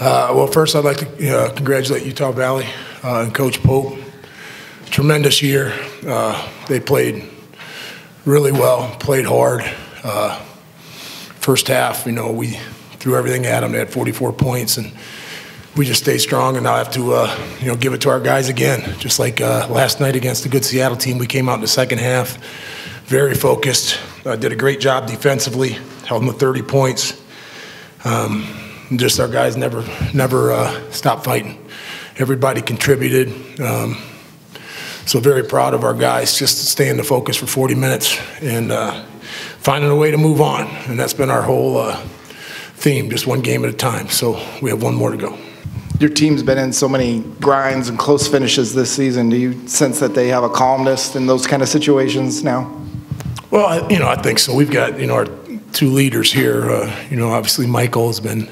Well, first I'd like to congratulate Utah Valley and Coach Pope. Tremendous year. They played really well, played hard. First half, you know, we threw everything at them. They had 44 points, and we just stayed strong. And now I have to, you know, give it to our guys again. Just like last night against a good Seattle team, we came out in the second half, very focused. Did a great job defensively, held them to 30 points. Just our guys never stopped fighting. Everybody contributed. So very proud of our guys, just staying the focus for 40 minutes and finding a way to move on. And that's been our whole theme, just one game at a time. So we have one more to go. Your team's been in so many grinds and close finishes this season. Do you sense that they have a calmness in those kind of situations now? Well, you know, I think so. We've got, you know, our two leaders here. You know, obviously Michael has been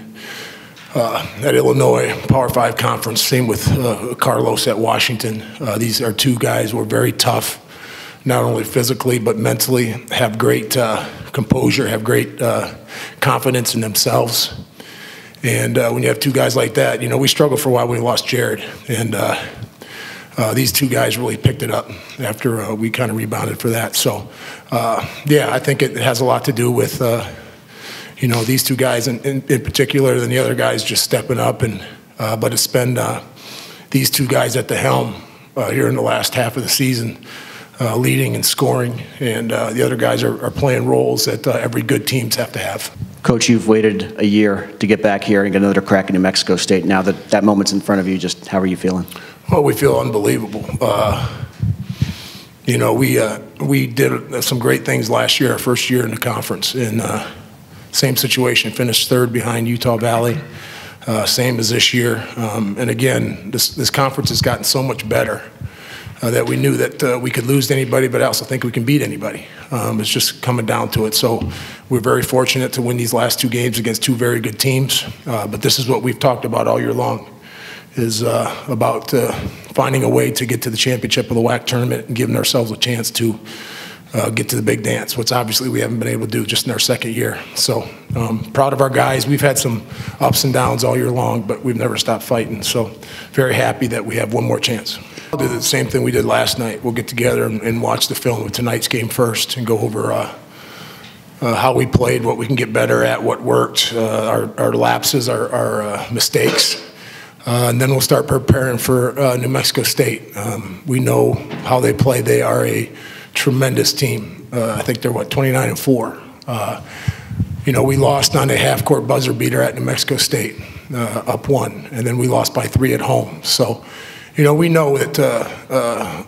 at Illinois Power Five Conference, same with Carlos at Washington. These are two guys who are very tough, not only physically but mentally, have great composure, have great confidence in themselves. And when you have two guys like that, you know, we struggled for a while when we lost Jared. And these two guys really picked it up after we kind of rebounded for that. So, yeah, I think it has a lot to do with you know, these two guys in particular, than the other guys just stepping up. And but it's been these two guys at the helm here in the last half of the season, leading and scoring, and the other guys are playing roles that every good teams have to have. Coach, you've waited a year to get back here and get another crack at New Mexico State. Now that that moment's in front of you, just how are you feeling? Well, we feel unbelievable. You know, we did some great things last year, our first year in the conference, and same situation, finished third behind Utah Valley, same as this year. And again, this conference has gotten so much better that we knew that we could lose to anybody, but I also think we can beat anybody. It's just coming down to it. So we're very fortunate to win these last two games against two very good teams. But this is what we've talked about all year long, is about finding a way to get to the championship of the WAC tournament and giving ourselves a chance to get to the big dance, which obviously we haven't been able to do just in our second year. So proud of our guys. We've had some ups and downs all year long, but we've never stopped fighting. So very happy that we have one more chance. I'll do the same thing we did last night. We'll get together and watch the film of tonight's game first and go over how we played, what we can get better at, what worked, our lapses, our mistakes. And then we'll start preparing for New Mexico State. We know how they play. They are a tremendous team. I think they're, what, 29-4. You know, we lost on a half-court buzzer beater at New Mexico State, up one, and then we lost by 3 at home. So, you know, we know that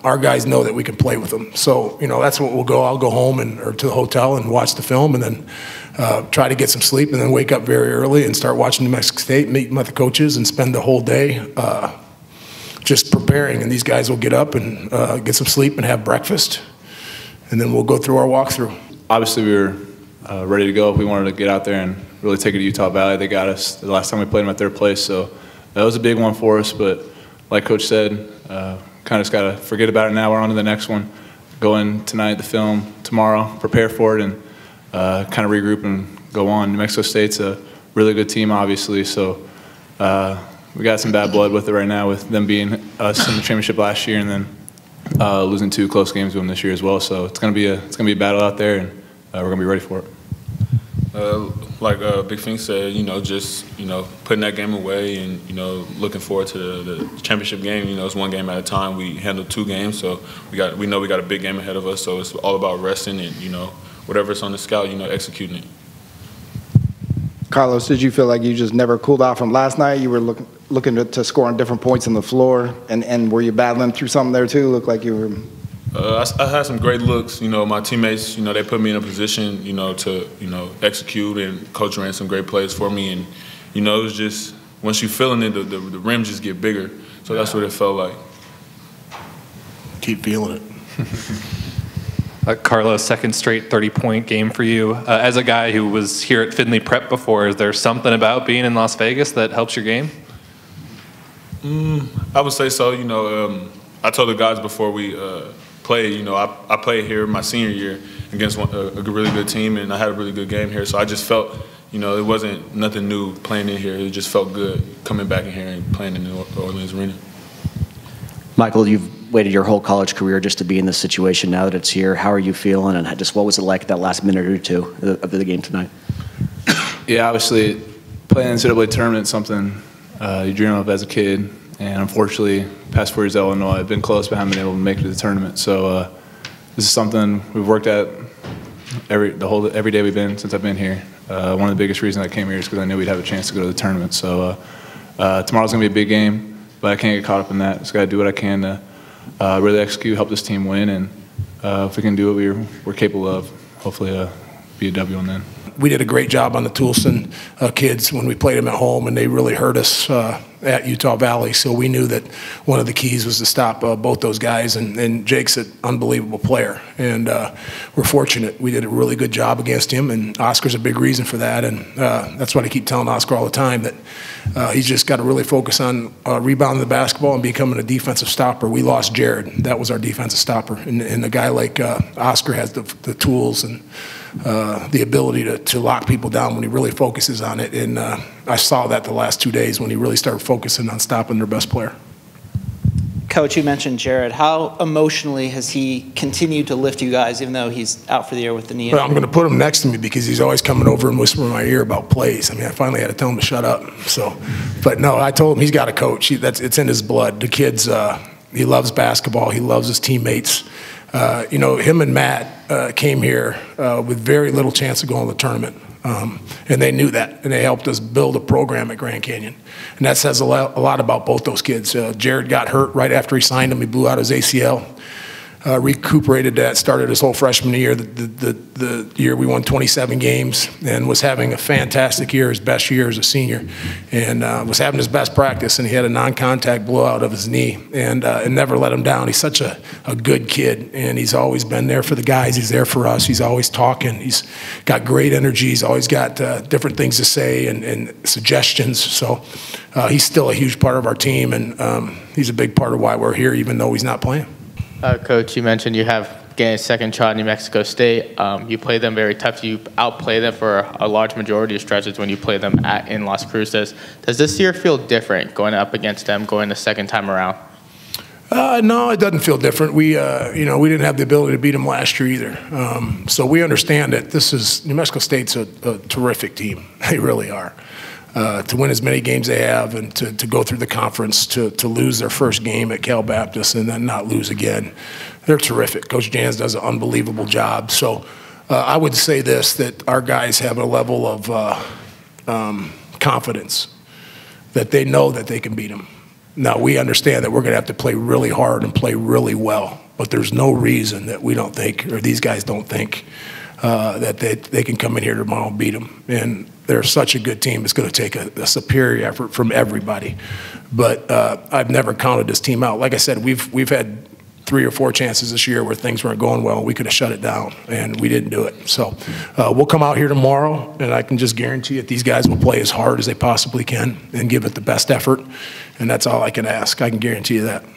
our guys know that we can play with them. So, you know, that's what we'll go. I'll go home or to the hotel and watch the film, and then try to get some sleep, and then wake up very early and start watching New Mexico State, meet with the coaches, and spend the whole day just preparing. And these guys will get up and get some sleep and have breakfast, and then we'll go through our walkthrough. Obviously, we were ready to go. We wanted to get out there and really take it to Utah Valley. They got us the last time we played them at their place, so that was a big one for us. But like Coach said, kind of just got to forget about it now. We're on to the next one. Go in tonight, the film, tomorrow, prepare for it, and kind of regroup and go on. New Mexico State's a really good team, obviously, so we got some bad blood with it right now, with them being us in the championship last year, and then losing 2 close games with them this year as well, so it's gonna be a battle out there, and we're gonna be ready for it. Like Big Fink said, you know, just, you know, putting that game away and, you know, looking forward to the championship game. You know, it's one game at a time. We handled 2 games, so we know we got a big game ahead of us. So it's all about resting and, you know, whatever's on the scout, you know, executing it. Carlos, did you feel like you just never cooled off from last night? You were looking to score on different points on the floor, and were you battling through something there too? Looked like you were. I had some great looks. You know, my teammates, you know, they put me in a position, you know, to, you know, execute, and Coach ran some great plays for me. And, you know, it was just, once you're feeling it, the rims just get bigger. So that's what it felt like. Keep feeling it. Carlos, second straight 30-point game for you. As a guy who was here at Findlay Prep before, is there something about being in Las Vegas that helps your game? I would say so. You know, I told the guys before we played, you know, I played here my senior year against a really good team, and I had a really good game here. So I just felt, you know, it wasn't nothing new playing in here. It just felt good coming back in here and playing in the Orleans Arena. Michael, you've waited your whole college career just to be in this situation now that it's here. How are you feeling, and just what was it like that last minute or two of the game tonight? Yeah, obviously, playing in the NCAA tournament is something you dream of as a kid. And unfortunately, past 4 years at Illinois, I've been close, but I haven't been able to make it to the tournament. So this is something we've worked at every day we've been since I've been here. One of the biggest reasons I came here is because I knew we'd have a chance to go to the tournament. So tomorrow's going to be a big game, but I can't get caught up in that. Just got to do what I can to really execute, help this team win, and if we can do what we're capable of, hopefully be a W on them. We did a great job on the Tulsa kids when we played them at home, and they really hurt us at Utah Valley. So we knew that one of the keys was to stop both those guys, and Jake's an unbelievable player. And we're fortunate. We did a really good job against him, and Oscar's a big reason for that. And that's what I keep telling Oscar all the time, that he's just got to really focus on rebounding the basketball and becoming a defensive stopper. We lost Jared. That was our defensive stopper. And a guy like Oscar has the tools and the ability to lock people down when he really focuses on it. And I saw that the last 2 days when he really started focusing on stopping their best player. Coach, you mentioned Jared. How emotionally has he continued to lift you guys, even though he's out for the year with the knee? Well, I'm going to put him next to me because he's always coming over and whispering in my ear about plays. I mean, I finally had to tell him to shut up. So, but no, I told him he's got a coach. It's in his blood. The kid's he loves basketball. He loves his teammates. You know, him and Matt came here with very little chance of going to the tournament. And they knew that, and they helped us build a program at Grand Canyon. And that says a lot about both those kids. Jared got hurt right after he signed him. He blew out his ACL, recuperated that, started his whole freshman year, the year we won 27 games, and was having a fantastic year, his best year as a senior, and was having his best practice, and he had a non-contact blowout of his knee, and it never let him down. He's such a good kid, and he's always been there for the guys. He's there for us. He's always talking. He's got great energy. He's always got different things to say and suggestions, so he's still a huge part of our team, and he's a big part of why we're here, even though he's not playing. Coach, you mentioned you have getting a second shot at New Mexico State. You play them very tough. You outplay them for a large majority of stretches when you play them in Las Cruces. Does this year feel different going up against them, going the second time around? No, it doesn't feel different. We, you know, we didn't have the ability to beat them last year either. So we understand that this is New Mexico State's a terrific team. They really are. To win as many games they have and to go through the conference, to lose their first game at Cal Baptist and then not lose again. They're terrific. Coach Jans does an unbelievable job. So I would say this, that our guys have a level of confidence that they know that they can beat them. Now, we understand that we're going to have to play really hard and play really well, but there's no reason that we don't think, or these guys don't think, that they can come in here tomorrow and beat them. And they're such a good team. It's going to take a superior effort from everybody. But I've never counted this team out. Like I said, we've had 3 or 4 chances this year where things weren't going well. We could have shut it down, and we didn't do it. So we'll come out here tomorrow, and I can just guarantee that these guys will play as hard as they possibly can and give it the best effort. And that's all I can ask. I can guarantee you that.